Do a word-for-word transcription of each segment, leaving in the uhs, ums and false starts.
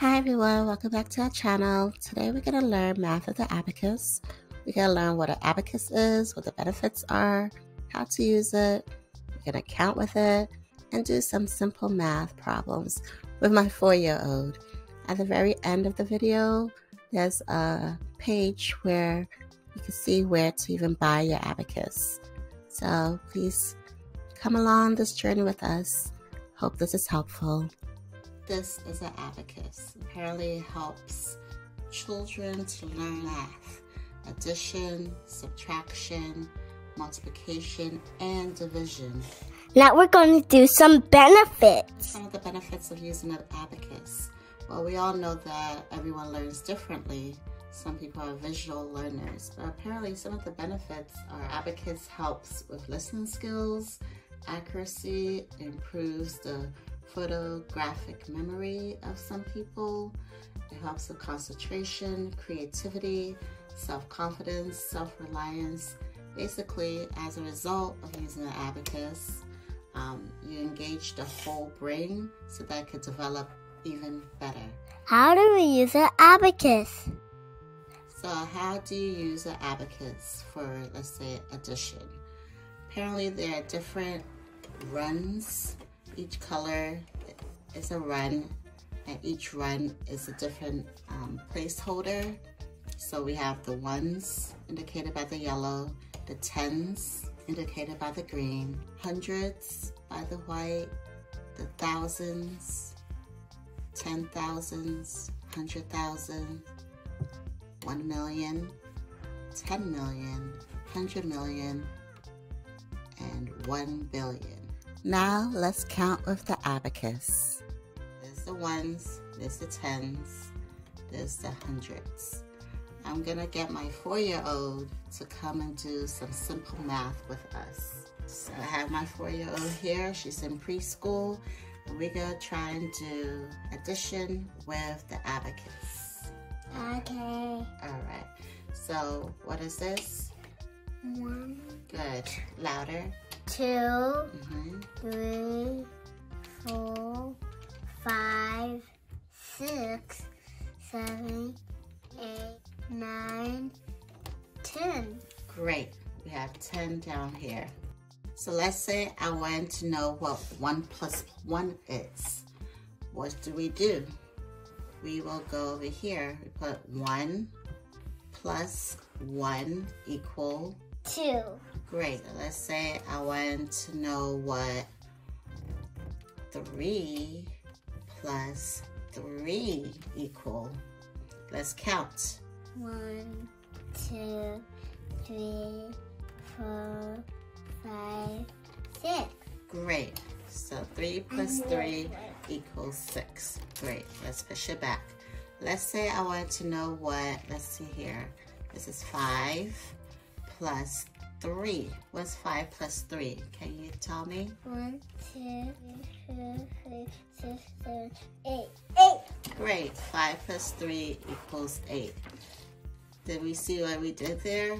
Hi everyone, welcome back to our channel. Today we're going to learn math of the abacus. We're going to learn what an abacus is, what the benefits are, how to use it, we're going to count with it, and do some simple math problems with my four-year-old. At the very end of the video, there's a page where you can see where to even buy your abacus. So please come along this journey with us. Hope this is helpful. This is an abacus. Apparently it helps children to learn math, addition, subtraction, multiplication, and division. Now we're going to do some benefits. Some of the benefits of using an abacus. Well, we all know that everyone learns differently. Some people are visual learners, but apparently some of the benefits are abacus helps with listening skills, accuracy, improves the photographic memory of some people, it helps with concentration, creativity, self-confidence, self-reliance. Basically, as a result of using the abacus, um, you engage the whole brain so that it could develop even better. How do we use an abacus? So how do you use an abacus for, let's say, addition? Apparently there are different runs. Each color is a run, and each run is a different um, placeholder. So we have the ones indicated by the yellow, the tens indicated by the green, hundreds by the white, the thousands, ten thousands, hundred thousand, one million, ten million, one hundred million, and one billion. Now let's count with the abacus. There's the ones, there's the tens, there's the hundreds. I'm gonna get my four-year-old to come and do some simple math with us. So I have my four-year-old here, she's in preschool, and we're gonna try and do addition with the abacus. Okay. All right. So, what is this? One. Good. Louder. Two. Mm-hmm. Three. Four. Five. Six. Seven. Eight. Nine. Ten. Great. We have ten down here. So let's say I want to know what one plus one is. What do we do? We will go over here, we put one plus one equal two. Great, let's say I want to know what three plus three equal. Let's count. One, two, three, four, five, six. Great, so three plus three equals six. Great, let's push it back. Let's say I want to know what, let's see here. This is five plus three. What's five plus three? Can you tell me? One, two, three, three, six, seven, eight. Eight. Great, five plus three equals eight. Did we see what we did there?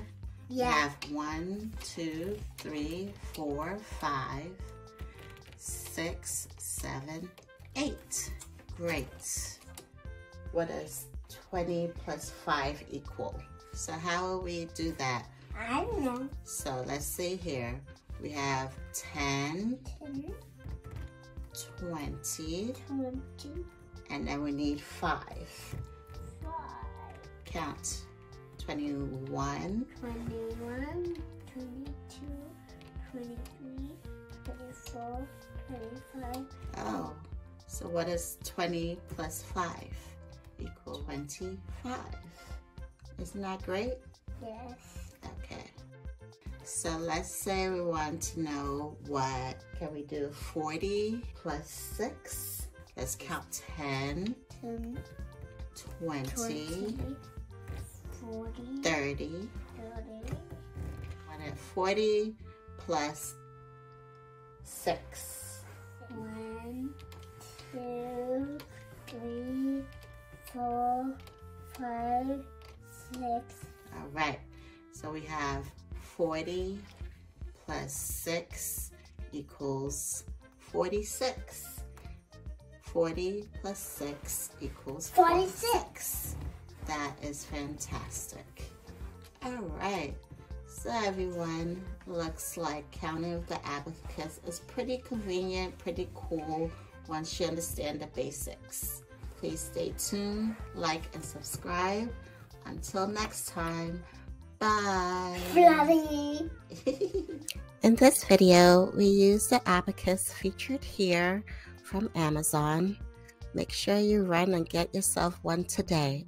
Yeah. We have one, two, three, four, five, six, seven, eight. Great. What does twenty plus five equal? So how will we do that? I don't know. So let's see here. We have ten, ten. twenty, twenty, and then we need five. five. Count. twenty-one, twenty-one, twenty-two, twenty-three, twenty-four, twenty-five. Oh. So what is twenty plus five equal twenty-five? Isn't that great? Yes. Okay. So let's say we want to know what, can we do forty plus six? Let's count ten, ten, twenty, twenty, forty, thirty. thirty. forty plus six. One. Two, three, four, five, six. All right, so we have forty plus six equals forty-six. forty plus six equals forty-six. That is fantastic. All right. So everyone, looks like counting with the abacus is pretty convenient, pretty cool once you understand the basics. Please stay tuned, like, and subscribe. Until next time, bye. Fluffy. In this video, we use the abacus featured here from Amazon. Make sure you run and get yourself one today.